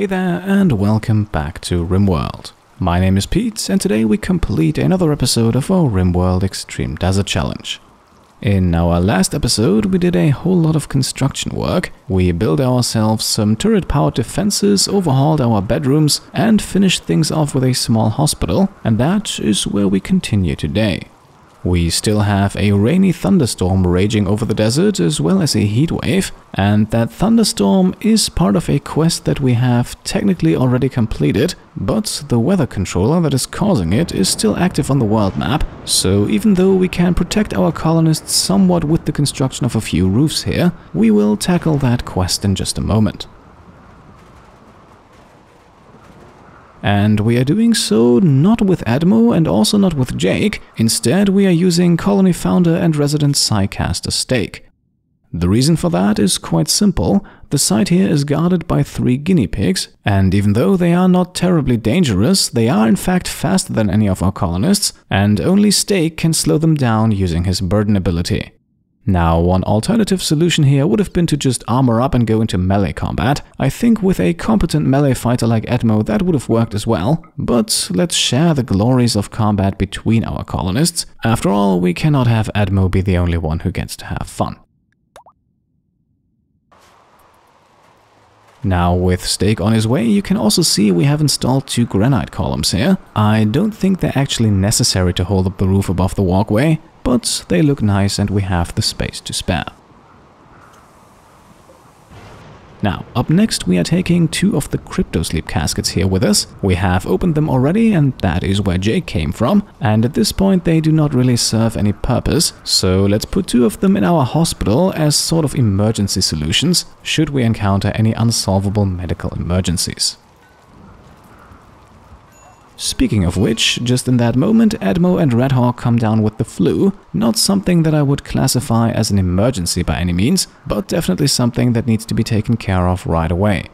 Hey there, and welcome back to RimWorld. My name is Pete, and today we complete another episode of our RimWorld Extreme Desert Challenge. In our last episode, we did a whole lot of construction work. We built ourselves some turret-powered defenses, overhauled our bedrooms, and finished things off with a small hospital, and that is where we continue today. We still have a rainy thunderstorm raging over the desert as well as a heatwave, and that thunderstorm is part of a quest that we have technically already completed, but the weather controller that is causing it is still active on the world map, so even though we can protect our colonists somewhat with the construction of a few roofs here, we will tackle that quest in just a moment. And we are doing so not with Edmo and also not with Jake. Instead, we are using colony founder and resident Psycaster Steak. The reason for that is quite simple. The site here is guarded by 3 guinea pigs, and even though they are not terribly dangerous, they are in fact faster than any of our colonists, and only Steak can slow them down using his burden ability. Now, one alternative solution here would have been to just armor up and go into melee combat. I think with a competent melee fighter like Edmo that would have worked as well, but let's share the glories of combat between our colonists. After all, we cannot have Edmo be the only one who gets to have fun. Now, with Steak on his way, you can also see we have installed 2 granite columns here. I don't think they're actually necessary to hold up the roof above the walkway, but they look nice and we have the space to spare. Now, up next we are taking 2 of the CryptoSleep caskets here with us. We have opened them already, and that is where Jake came from, and at this point they do not really serve any purpose, so let's put 2 of them in our hospital as sort of emergency solutions, should we encounter any unsolvable medical emergencies. Speaking of which, just in that moment, Edmo and Redhawk come down with the flu, not something that I would classify as an emergency by any means, but definitely something that needs to be taken care of right away.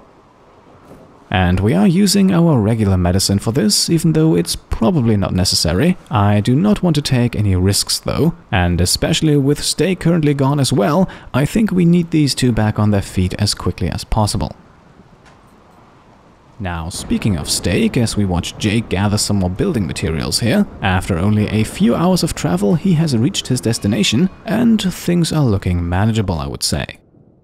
And we are using our regular medicine for this, even though it's probably not necessary. I do not want to take any risks though, and especially with Steak currently gone as well, I think we need these 2 back on their feet as quickly as possible. Now, speaking of Steak, as we watch Jake gather some more building materials here, after only a few hours of travel he has reached his destination, and things are looking manageable, I would say.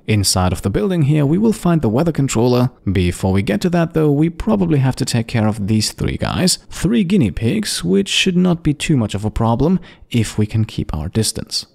Inside of the building here we will find the weather controller. Before we get to that though, we probably have to take care of these 3 guys, 3 guinea pigs, which should not be too much of a problem if we can keep our distance.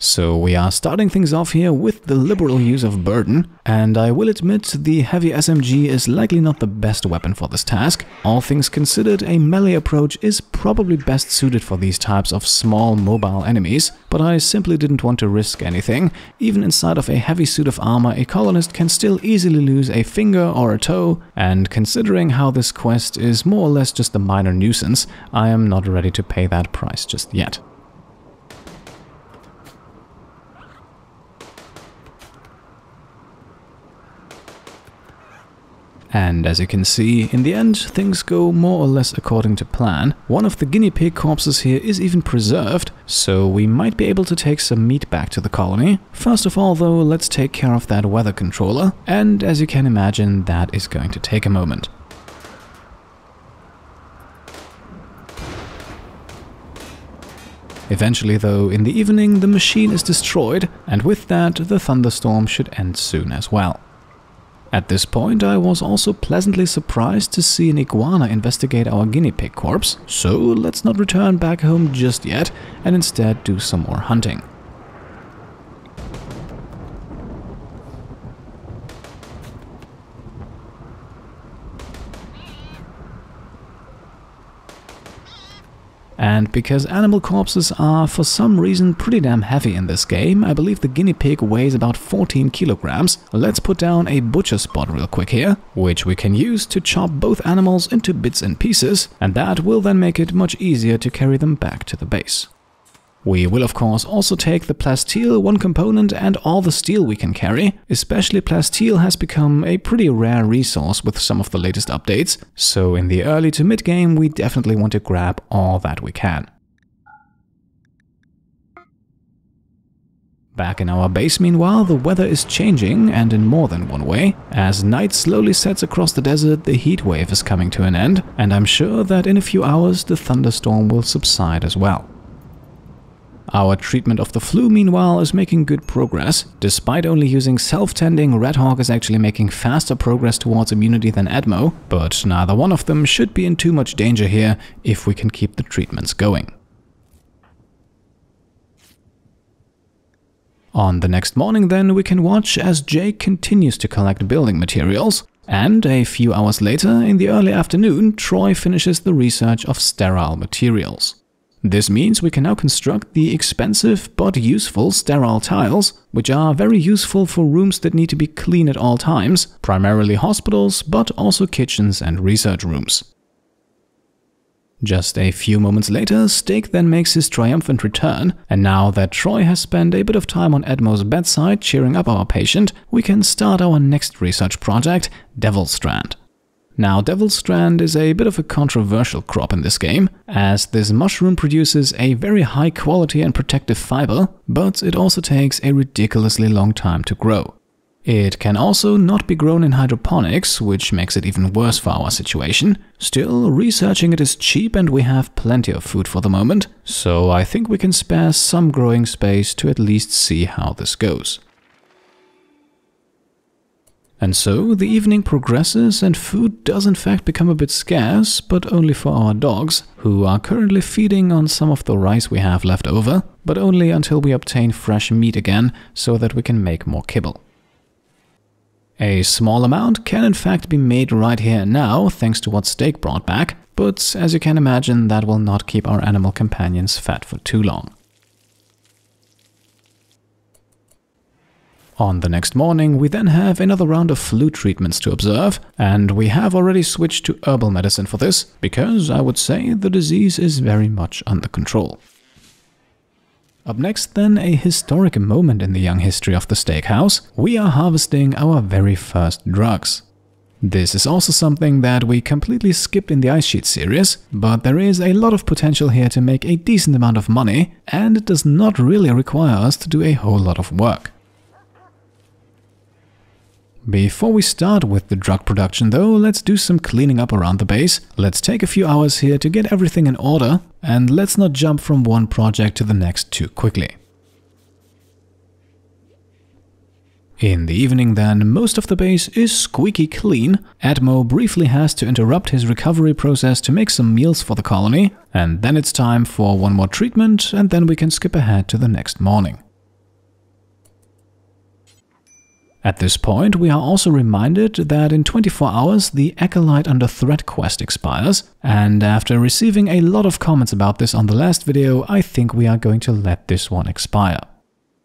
So we are starting things off here with the liberal use of burden, and I will admit the heavy SMG is likely not the best weapon for this task. All things considered, a melee approach is probably best suited for these types of small mobile enemies, but I simply didn't want to risk anything. Even inside of a heavy suit of armor, a colonist can still easily lose a finger or a toe, and considering how this quest is more or less just a minor nuisance, I am not ready to pay that price just yet. And as you can see, in the end, things go more or less according to plan. One of the guinea pig corpses here is even preserved, so we might be able to take some meat back to the colony. First of all though, let's take care of that weather controller, and as you can imagine, that is going to take a moment. Eventually though, in the evening, the machine is destroyed, and with that, the thunderstorm should end soon as well. At this point, I was also pleasantly surprised to see an iguana investigate our guinea pig corpse, so let's not return back home just yet and instead do some more hunting. And because animal corpses are for some reason pretty damn heavy in this game, I believe the guinea pig weighs about 14 kilograms, let's put down a butcher spot real quick here, which we can use to chop both animals into bits and pieces, and that will then make it much easier to carry them back to the base. We will of course also take the plasteel, one component, and all the steel we can carry. Especially plasteel has become a pretty rare resource with some of the latest updates, so in the early to mid game we definitely want to grab all that we can. Back in our base, meanwhile, the weather is changing, and in more than one way. As night slowly sets across the desert, the heat wave is coming to an end, and I'm sure that in a few hours the thunderstorm will subside as well. Our treatment of the flu, meanwhile, is making good progress. Despite only using self-tending, Redhawk is actually making faster progress towards immunity than Edmo, but neither one of them should be in too much danger here if we can keep the treatments going. On the next morning then, we can watch as Jake continues to collect building materials, and a few hours later, in the early afternoon, Troy finishes the research of sterile materials. This means we can now construct the expensive but useful sterile tiles, which are very useful for rooms that need to be clean at all times, primarily hospitals, but also kitchens and research rooms. Just a few moments later, Steak then makes his triumphant return, and now that Troy has spent a bit of time on Edmo's bedside cheering up our patient, we can start our next research project, Devilstrand. Now, Devilstrand is a bit of a controversial crop in this game, as this mushroom produces a very high quality and protective fiber, but it also takes a ridiculously long time to grow. It can also not be grown in hydroponics, which makes it even worse for our situation. Still, researching it is cheap and we have plenty of food for the moment, so I think we can spare some growing space to at least see how this goes. And so, the evening progresses and food does in fact become a bit scarce, but only for our dogs, who are currently feeding on some of the rice we have left over, but only until we obtain fresh meat again, so that we can make more kibble. A small amount can in fact be made right here and now, thanks to what Steak brought back, but as you can imagine, that will not keep our animal companions fed for too long. On the next morning, we then have another round of flu treatments to observe, and we have already switched to herbal medicine for this, because I would say the disease is very much under control. Up next then, a historic moment in the young history of the steakhouse. We are harvesting our very first drugs. This is also something that we completely skipped in the Ice Sheet series, but there is a lot of potential here to make a decent amount of money, and it does not really require us to do a whole lot of work. Before we start with the drug production though, let's do some cleaning up around the base. Let's take a few hours here to get everything in order, and let's not jump from one project to the next too quickly. In the evening then, most of the base is squeaky clean. Edmo briefly has to interrupt his recovery process to make some meals for the colony, and then it's time for one more treatment, and then we can skip ahead to the next morning. At this point, we are also reminded that in 24 hours the Acolyte under Threat quest expires, and after receiving a lot of comments about this on the last video, I think we are going to let this one expire.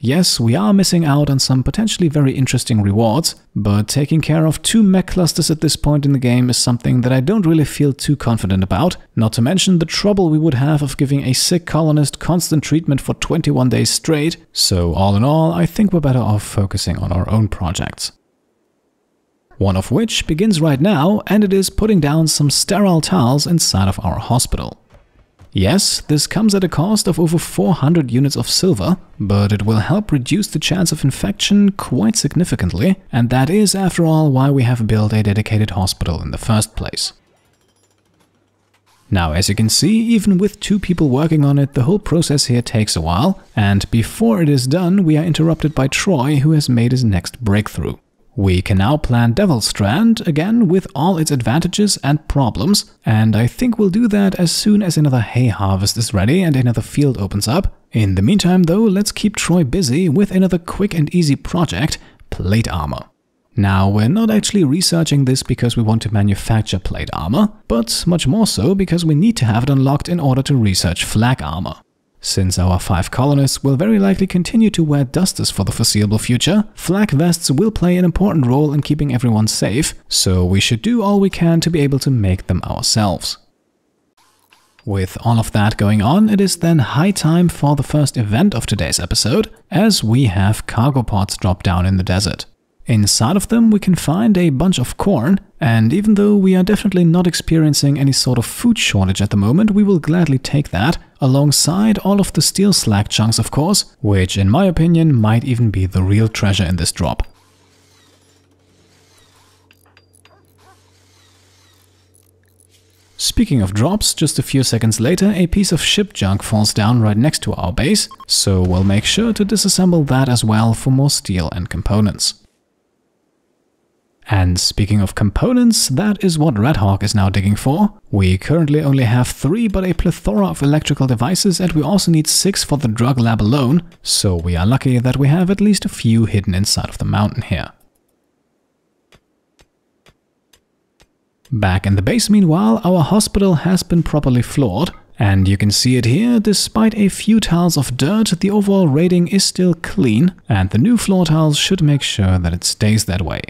Yes, we are missing out on some potentially very interesting rewards, but taking care of two mech clusters at this point in the game is something that I don't really feel too confident about, not to mention the trouble we would have of giving a sick colonist constant treatment for 21 days straight, so all in all, I think we're better off focusing on our own projects. One of which begins right now, and it is putting down some sterile tiles inside of our hospital. Yes, this comes at a cost of over 400 units of silver, but it will help reduce the chance of infection quite significantly, and that is, after all, why we have built a dedicated hospital in the first place. Now, as you can see, even with two people working on it, the whole process here takes a while, and before it is done, we are interrupted by Troy, who has made his next breakthrough. We can now plan Devilstrand, again with all its advantages and problems, and I think we'll do that as soon as another hay harvest is ready and another field opens up. In the meantime though, let's keep Troy busy with another quick and easy project, plate armor. Now, we're not actually researching this because we want to manufacture plate armor, but much more so because we need to have it unlocked in order to research flak armor. Since our 5 colonists will very likely continue to wear dusters for the foreseeable future, flak vests will play an important role in keeping everyone safe, so we should do all we can to be able to make them ourselves. With all of that going on, it is then high time for the first event of today's episode, as we have cargo pods drop down in the desert. Inside of them we can find a bunch of corn, and even though we are definitely not experiencing any sort of food shortage at the moment, we will gladly take that. alongside all of the steel slag chunks of course, which in my opinion might even be the real treasure in this drop. Speaking of drops, just a few seconds later a piece of ship junk falls down right next to our base, so we'll make sure to disassemble that as well for more steel and components. And speaking of components, that is what Redhawk is now digging for. We currently only have 3, but a plethora of electrical devices, and we also need 6 for the drug lab alone, so we are lucky that we have at least a few hidden inside of the mountain here. Back in the base meanwhile, our hospital has been properly floored, and you can see it here, despite a few tiles of dirt, the overall rating is still clean, and the new floor tiles should make sure that it stays that way.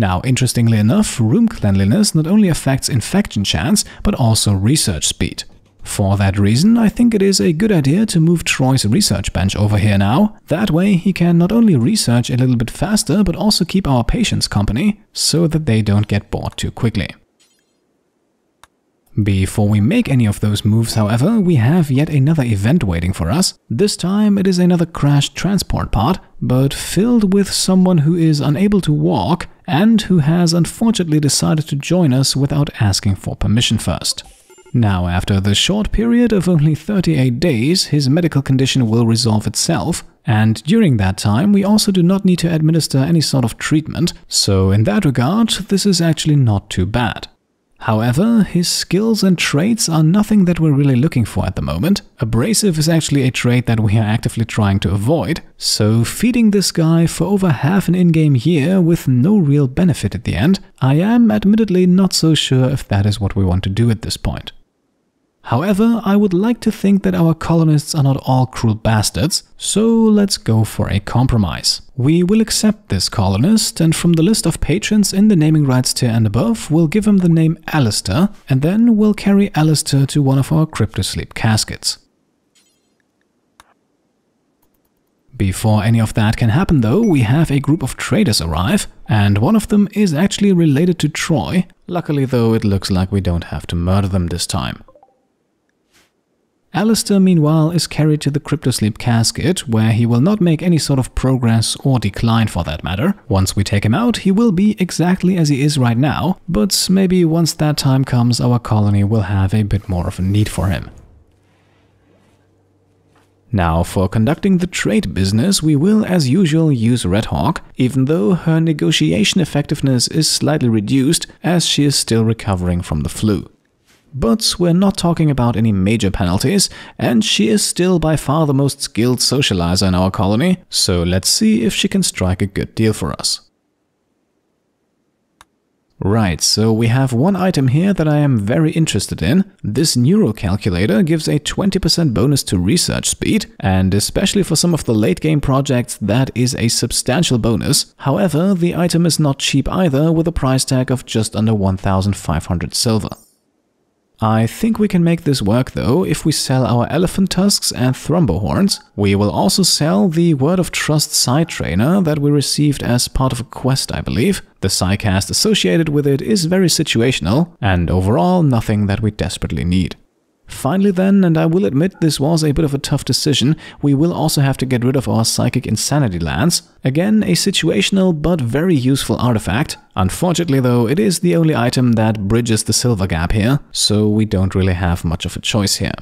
Now, interestingly enough, room cleanliness not only affects infection chance, but also research speed. For that reason, I think it is a good idea to move Troy's research bench over here now. That way he can not only research a little bit faster, but also keep our patients company, so that they don't get bored too quickly. Before we make any of those moves, however, we have yet another event waiting for us. This time it is another crashed transport pod, but filled with someone who is unable to walk and who has unfortunately decided to join us without asking for permission first. Now, after the short period of only 38 days, his medical condition will resolve itself, and during that time we also do not need to administer any sort of treatment, so in that regard this is actually not too bad. However, his skills and traits are nothing that we're really looking for at the moment. Abrasive is actually a trait that we are actively trying to avoid, so feeding this guy for over half an in-game year with no real benefit at the end, I am admittedly not so sure if that is what we want to do at this point. However, I would like to think that our colonists are not all cruel bastards, so let's go for a compromise. We will accept this colonist, and from the list of patrons in the naming rights tier and above, we'll give him the name Alistair, and then we'll carry Alistair to one of our CryptoSleep caskets. Before any of that can happen though, we have a group of traders arrive, and one of them is actually related to Troy. Luckily though, it looks like we don't have to murder them this time. Alistair, meanwhile, is carried to the CryptoSleep casket, where he will not make any sort of progress or decline for that matter. Once we take him out, he will be exactly as he is right now, but maybe once that time comes, our colony will have a bit more of a need for him. Now, for conducting the trade business, we will, as usual, use Redhawk, even though her negotiation effectiveness is slightly reduced, as she is still recovering from the flu. But we're not talking about any major penalties, and she is still by far the most skilled socializer in our colony, so let's see if she can strike a good deal for us. Right, so we have one item here that I am very interested in. This Neurocalculator gives a 20% bonus to research speed, and especially for some of the late game projects that is a substantial bonus. However, the item is not cheap either, with a price tag of just under 1,500 silver. I think we can make this work though if we sell our elephant tusks and thrombo horns. We will also sell the Word of Trust Psy Trainer that we received as part of a quest, I believe. The Psycast associated with it is very situational, and overall nothing that we desperately need. Finally then, and I will admit this was a bit of a tough decision, we will also have to get rid of our Psychic Insanity Lance. Again, a situational but very useful artifact. Unfortunately though, it is the only item that bridges the silver gap here, so we don't really have much of a choice here.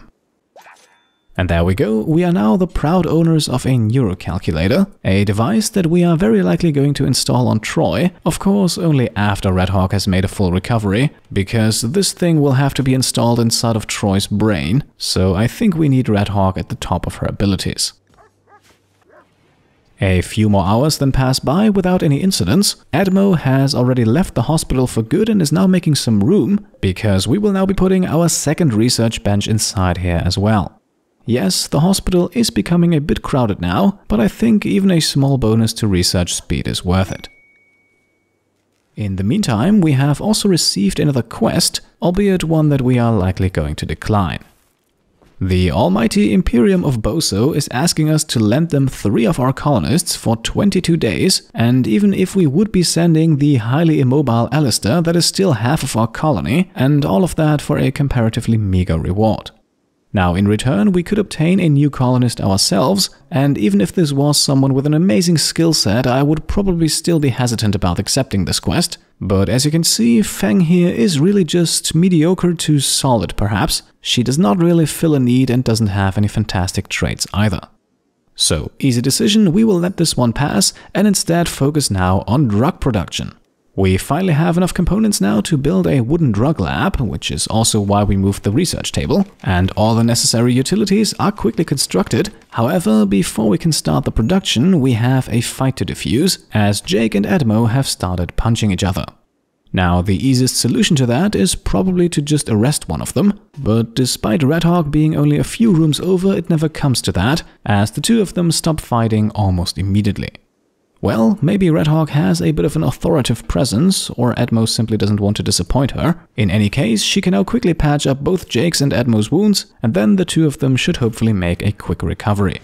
And there we go, we are now the proud owners of a Neurocalculator, a device that we are very likely going to install on Troy, of course only after Redhawk has made a full recovery, because this thing will have to be installed inside of Troy's brain, so I think we need Redhawk at the top of her abilities. A few more hours then pass by without any incidents. Edmo has already left the hospital for good and is now making some room, because we will now be putting our second research bench inside here as well. Yes, the hospital is becoming a bit crowded now, but I think even a small bonus to research speed is worth it. In the meantime, we have also received another quest, albeit one that we are likely going to decline. The Almighty Imperium of Boso is asking us to lend them 3 of our colonists for 22 days, and even if we would be sending the highly immobile Alistair, that is still half of our colony, and all of that for a comparatively meager reward. Now, in return, we could obtain a new colonist ourselves, and even if this was someone with an amazing skill set, I would probably still be hesitant about accepting this quest. But as you can see, Feng here is really just mediocre to solid, perhaps. She does not really fill a need and doesn't have any fantastic traits either. So, easy decision, we will let this one pass and instead focus now on drug production. We finally have enough components now to build a wooden drug lab, which is also why we moved the research table, and all the necessary utilities are quickly constructed. However, before we can start the production, we have a fight to defuse, as Jake and Edmo have started punching each other. Now, the easiest solution to that is probably to just arrest one of them, but despite Redhawk being only a few rooms over, it never comes to that, as the two of them stop fighting almost immediately. Well, maybe Redhawk has a bit of an authoritative presence, or Edmo simply doesn't want to disappoint her. In any case, she can now quickly patch up both Jake's and Edmo's wounds, and then the two of them should hopefully make a quick recovery.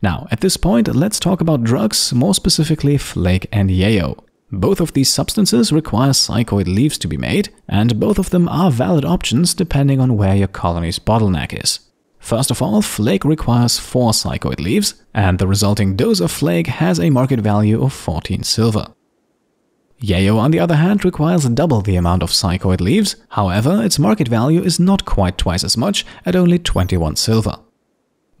Now, at this point, let's talk about drugs, more specifically Flake and Yayo. Both of these substances require psychoid leaves to be made, and both of them are valid options depending on where your colony's bottleneck is. First of all, Flake requires 4 psychoid leaves, and the resulting dose of Flake has a market value of 14 silver. Yayo, on the other hand, requires double the amount of psychoid leaves, however, its market value is not quite twice as much, at only 21 silver.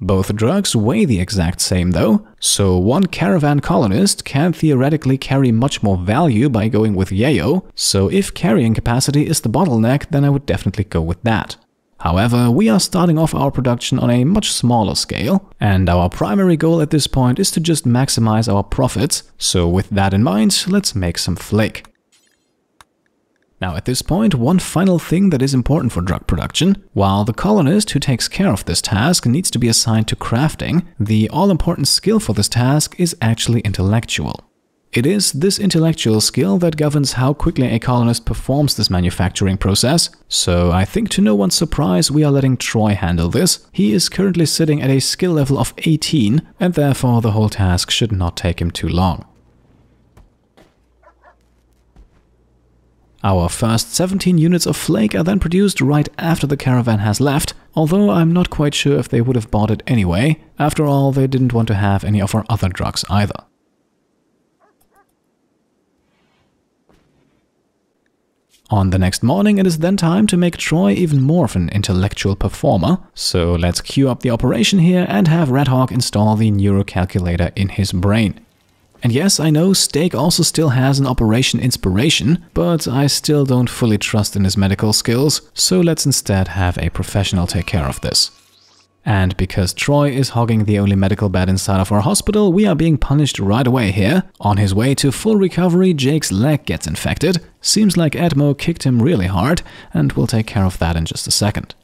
Both drugs weigh the exact same though, so one caravan colonist can theoretically carry much more value by going with Yayo, so if carrying capacity is the bottleneck, then I would definitely go with that. However, we are starting off our production on a much smaller scale, and our primary goal at this point is to just maximize our profits, so with that in mind, let's make some flake. Now at this point, one final thing that is important for drug production. While the colonist who takes care of this task needs to be assigned to crafting, the all-important skill for this task is actually intellectual. It is this intellectual skill that governs how quickly a colonist performs this manufacturing process, so I think to no one's surprise we are letting Troy handle this. He is currently sitting at a skill level of 18, and therefore the whole task should not take him too long. Our first 17 units of flake are then produced right after the caravan has left, although I'm not quite sure if they would have bought it anyway. After all, they didn't want to have any of our other drugs either. On the next morning, it is then time to make Troy even more of an intellectual performer, so let's queue up the operation here and have Redhawk install the neurocalculator in his brain. And yes, I know Steak also still has an operation inspiration, but I still don't fully trust in his medical skills, so let's instead have a professional take care of this. And because Troy is hogging the only medical bed inside of our hospital, we are being punished right away here. On his way to full recovery, Jake's leg gets infected. Seems like Edmo kicked him really hard, and we'll take care of that in just a second.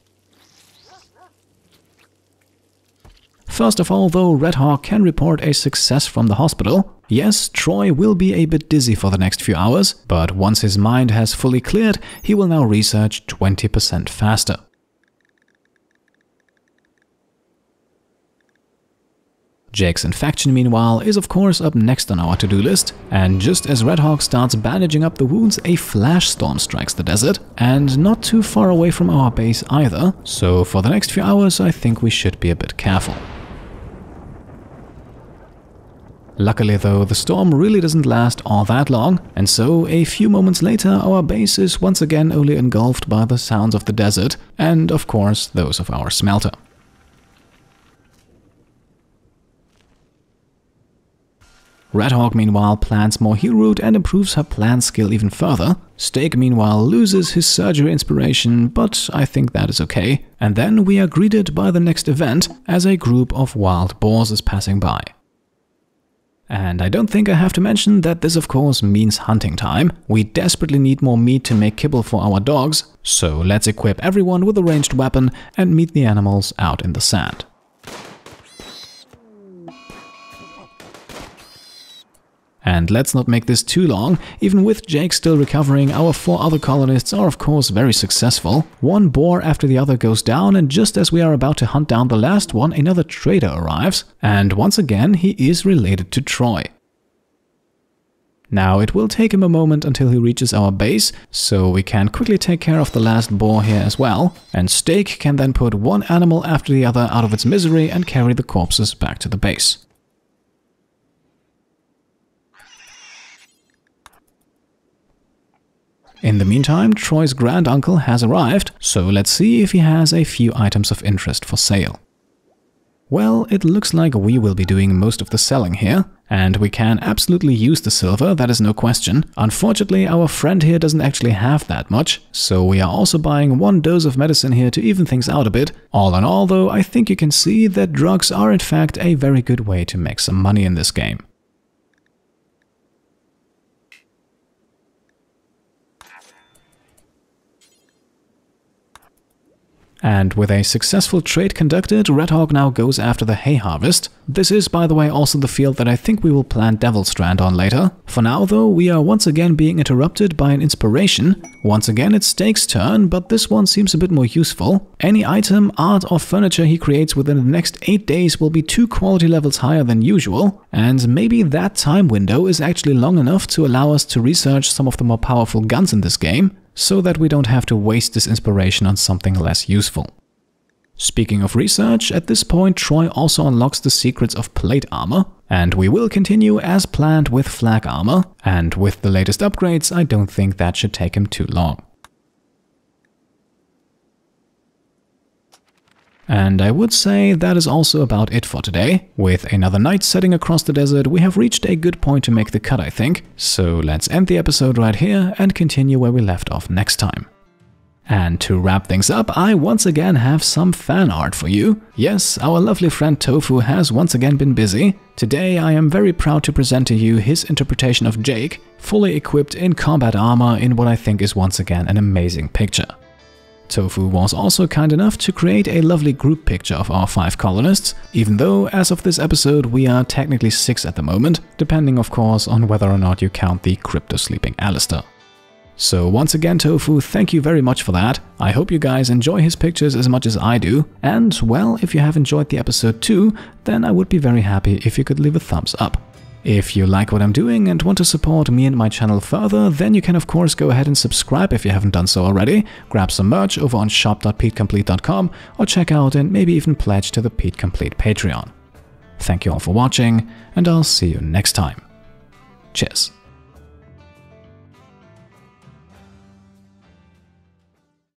First of all though, Redhawk can report a success from the hospital. Yes, Troy will be a bit dizzy for the next few hours, but once his mind has fully cleared, he will now research 20% faster. Jake's infection, meanwhile, is of course up next on our to-do list, and just as Redhawk starts bandaging up the wounds, a flash storm strikes the desert, and not too far away from our base either, so for the next few hours I think we should be a bit careful. Luckily though, the storm really doesn't last all that long, and so a few moments later our base is once again only engulfed by the sounds of the desert, and of course those of our smelter. Redhawk meanwhile plans more heal route and improves her plan skill even further. Steak meanwhile loses his surgery inspiration, but I think that is okay. And then we are greeted by the next event as a group of wild boars is passing by. And I don't think I have to mention that this of course means hunting time. We desperately need more meat to make kibble for our dogs, so let's equip everyone with a ranged weapon and meet the animals out in the sand. And let's not make this too long. Even with Jake still recovering, our 4 other colonists are of course very successful. One boar after the other goes down, and just as we are about to hunt down the last one, another trader arrives, and once again he is related to Troy. Now it will take him a moment until he reaches our base, so we can quickly take care of the last boar here as well, and Steak can then put one animal after the other out of its misery and carry the corpses back to the base. In the meantime, Troy's granduncle has arrived, so let's see if he has a few items of interest for sale. Well, it looks like we will be doing most of the selling here, and we can absolutely use the silver, that is no question. Unfortunately, our friend here doesn't actually have that much, so we are also buying one dose of medicine here to even things out a bit. All in all, though, I think you can see that drugs are in fact a very good way to make some money in this game. And with a successful trade conducted, Redhawk now goes after the hay harvest. This is, by the way, also the field that I think we will plant Devilstrand on later. For now, though, we are once again being interrupted by an inspiration. Once again, it's Stake's turn, but this one seems a bit more useful. Any item, art, or furniture he creates within the next 8 days will be 2 quality levels higher than usual, and maybe that time window is actually long enough to allow us to research some of the more powerful guns in this game, so that we don't have to waste this inspiration on something less useful. Speaking of research, at this point Troy also unlocks the secrets of plate armor, and we will continue as planned with flak armor, and with the latest upgrades I don't think that should take him too long. And I would say that is also about it for today. With another night setting across the desert, we have reached a good point to make the cut, I think. So let's end the episode right here and continue where we left off next time. And to wrap things up, I once again have some fan art for you. Yes, our lovely friend Tofu has once again been busy. Today I am very proud to present to you his interpretation of Jake, fully equipped in combat armor in what I think is once again an amazing picture. Tofu was also kind enough to create a lovely group picture of our 5 colonists, even though as of this episode we are technically 6 at the moment, depending of course on whether or not you count the crypto-sleeping Alistair. So once again Tofu, thank you very much for that. I hope you guys enjoy his pictures as much as I do, and well, if you have enjoyed the episode too, then I would be very happy if you could leave a thumbs up. If you like what I'm doing and want to support me and my channel further, then you can of course go ahead and subscribe if you haven't done so already, grab some merch over on shop.petecomplete.com, or check out and maybe even pledge to the Pete Complete Patreon. Thank you all for watching, and I'll see you next time. Cheers.